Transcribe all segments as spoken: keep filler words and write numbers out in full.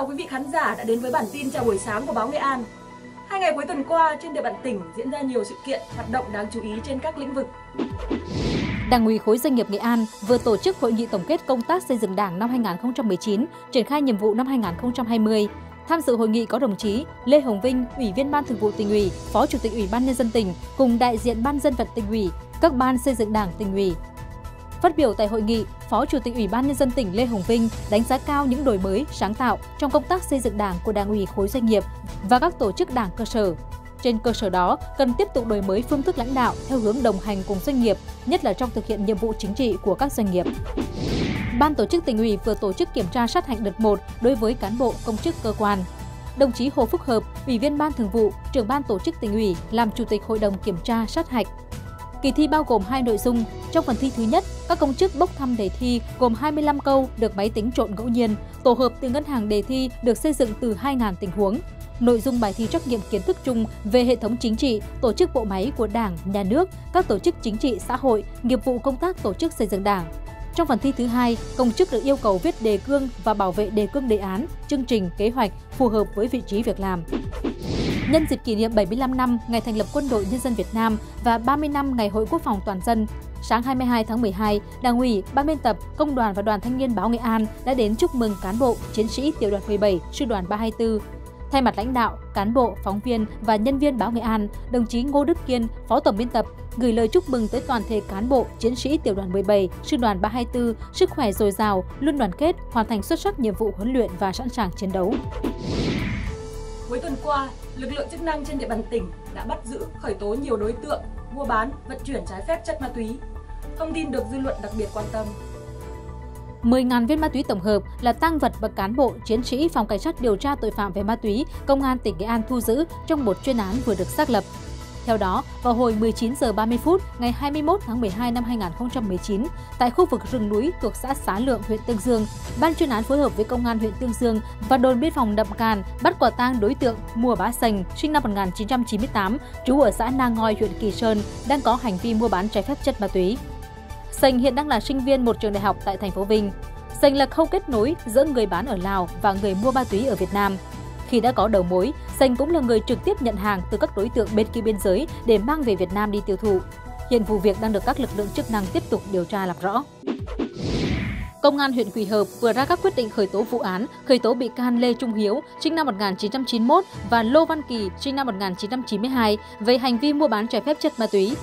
chào quý vị khán giả đã đến với bản tin chào buổi sáng của Báo Nghệ An. Hai ngày cuối tuần qua, trên địa bàn tỉnh diễn ra nhiều sự kiện, hoạt động đáng chú ý trên các lĩnh vực. Đảng ủy khối doanh nghiệp Nghệ An vừa tổ chức hội nghị tổng kết công tác xây dựng Đảng năm hai nghìn không trăm mười chín, triển khai nhiệm vụ năm hai nghìn không trăm hai mươi. Tham dự hội nghị có đồng chí Lê Hồng Vinh, Ủy viên Ban Thường vụ Tỉnh ủy, Phó Chủ tịch Ủy ban Nhân dân tỉnh cùng đại diện Ban Dân vận Tỉnh ủy, các ban xây dựng Đảng Tỉnh ủy. Phát biểu tại hội nghị, Phó Chủ tịch Ủy ban Nhân dân tỉnh Lê Hồng Vinh đánh giá cao những đổi mới, sáng tạo trong công tác xây dựng Đảng của Đảng ủy khối doanh nghiệp và các tổ chức Đảng cơ sở. Trên cơ sở đó, cần tiếp tục đổi mới phương thức lãnh đạo theo hướng đồng hành cùng doanh nghiệp, nhất là trong thực hiện nhiệm vụ chính trị của các doanh nghiệp. Ban tổ chức Tỉnh ủy vừa tổ chức kiểm tra sát hạch đợt một đối với cán bộ công chức cơ quan. Đồng chí Hồ Phúc Hợp, Ủy viên Ban Thường vụ, Trưởng Ban Tổ chức Tỉnh ủy làm Chủ tịch Hội đồng kiểm tra sát hạch. Kỳ thi bao gồm hai nội dung. Trong phần thi thứ nhất, các công chức bốc thăm đề thi gồm hai mươi lăm câu được máy tính trộn ngẫu nhiên, tổ hợp từ ngân hàng đề thi được xây dựng từ hai nghìn tình huống. Nội dung bài thi trắc nghiệm kiến thức chung về hệ thống chính trị, tổ chức bộ máy của Đảng, Nhà nước, các tổ chức chính trị xã hội, nghiệp vụ công tác tổ chức xây dựng Đảng. Trong phần thi thứ hai, công chức được yêu cầu viết đề cương và bảo vệ đề cương đề án, chương trình, kế hoạch phù hợp với vị trí việc làm. Nhân dịp kỷ niệm bảy mươi lăm năm ngày thành lập Quân đội Nhân dân Việt Nam và ba mươi năm ngày Hội Quốc phòng toàn dân, sáng hai mươi hai tháng mười hai, Đảng ủy, Ban biên tập, Công đoàn và Đoàn Thanh niên Báo Nghệ An đã đến chúc mừng cán bộ, chiến sĩ Tiểu đoàn mười bảy, Sư đoàn ba hai tư. Thay mặt lãnh đạo, cán bộ, phóng viên và nhân viên Báo Nghệ An, đồng chí Ngô Đức Kiên, Phó Tổng biên tập, gửi lời chúc mừng tới toàn thể cán bộ, chiến sĩ Tiểu đoàn mười bảy, Sư đoàn ba hai tư, sức khỏe dồi dào, luôn đoàn kết, hoàn thành xuất sắc nhiệm vụ huấn luyện và sẵn sàng chiến đấu. Cuối tuần qua, lực lượng chức năng trên địa bàn tỉnh đã bắt giữ, khởi tố nhiều đối tượng mua bán, vận chuyển trái phép chất ma túy. Thông tin được dư luận đặc biệt quan tâm. mười nghìn viên ma túy tổng hợp là tang vật mà cán bộ, chiến sĩ Phòng Cảnh sát điều tra tội phạm về ma túy, Công an tỉnh Nghệ An thu giữ trong một chuyên án vừa được xác lập. Theo đó, vào hồi mười chín giờ ba mươi phút ngày hai mươi mốt tháng mười hai năm hai nghìn không trăm mười chín, tại khu vực rừng núi thuộc xã Xá Lượng, huyện Tương Dương, Ban chuyên án phối hợp với Công an huyện Tương Dương và đồn biên phòng Nậm Càn bắt quả tang đối tượng Mùa Bá Sành, sinh năm một nghìn chín trăm chín mươi tám, trú ở xã Na Ngoi, huyện Kỳ Sơn, đang có hành vi mua bán trái phép chất ma túy. Sành hiện đang là sinh viên một trường đại học tại thành phố Vinh. Sành là khâu kết nối giữa người bán ở Lào và người mua ma túy ở Việt Nam. Khi đã có đầu mối, Sành cũng là người trực tiếp nhận hàng từ các đối tượng bên kia biên giới để mang về Việt Nam đi tiêu thụ. Hiện vụ việc đang được các lực lượng chức năng tiếp tục điều tra làm rõ. Công an huyện Quỳ Hợp vừa ra các quyết định khởi tố vụ án, khởi tố bị can Lê Trung Hiếu, sinh năm một nghìn chín trăm chín mươi mốt và Lô Văn Kỳ, sinh năm một nghìn chín trăm chín mươi hai về hành vi mua bán trái phép chất ma túy.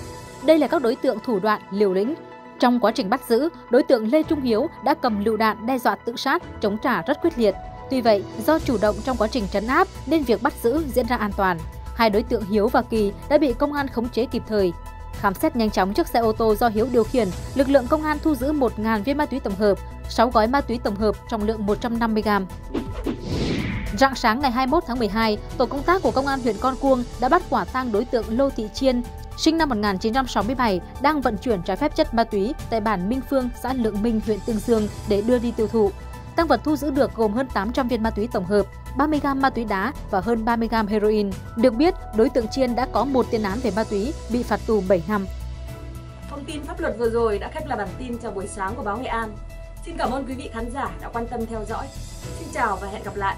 Đây là các đối tượng thủ đoạn liều lĩnh. Trong quá trình bắt giữ, đối tượng Lê Trung Hiếu đã cầm lựu đạn đe dọa tự sát, chống trả rất quyết liệt. Tuy vậy, do chủ động trong quá trình trấn áp nên việc bắt giữ diễn ra an toàn. Hai đối tượng Hiếu và Kỳ đã bị công an khống chế kịp thời. Khám xét nhanh chóng chiếc xe ô tô do Hiếu điều khiển, lực lượng công an thu giữ một nghìn viên ma túy tổng hợp, sáu gói ma túy tổng hợp trọng lượng một trăm năm mươi gam. Rạng sáng ngày hai mươi mốt tháng mười hai, tổ công tác của Công an huyện Con Cuông đã bắt quả tang đối tượng Lô Thị Chiên, sinh năm một nghìn chín trăm sáu mươi bảy, đang vận chuyển trái phép chất ma túy tại bản Minh Phương, xã Lượng Minh, huyện Tương Dương để đưa đi tiêu thụ. Tang vật thu giữ được gồm hơn tám trăm viên ma túy tổng hợp, ba mươi gam ma túy đá và hơn ba mươi gam heroin. Được biết, đối tượng Chiên đã có một tiền án về ma túy, bị phạt tù bảy năm. Thông tin pháp luật vừa rồi đã khép lại bản tin chào buổi sáng của Báo Nghệ An. Xin cảm ơn quý vị khán giả đã quan tâm theo dõi. Xin chào và hẹn gặp lại.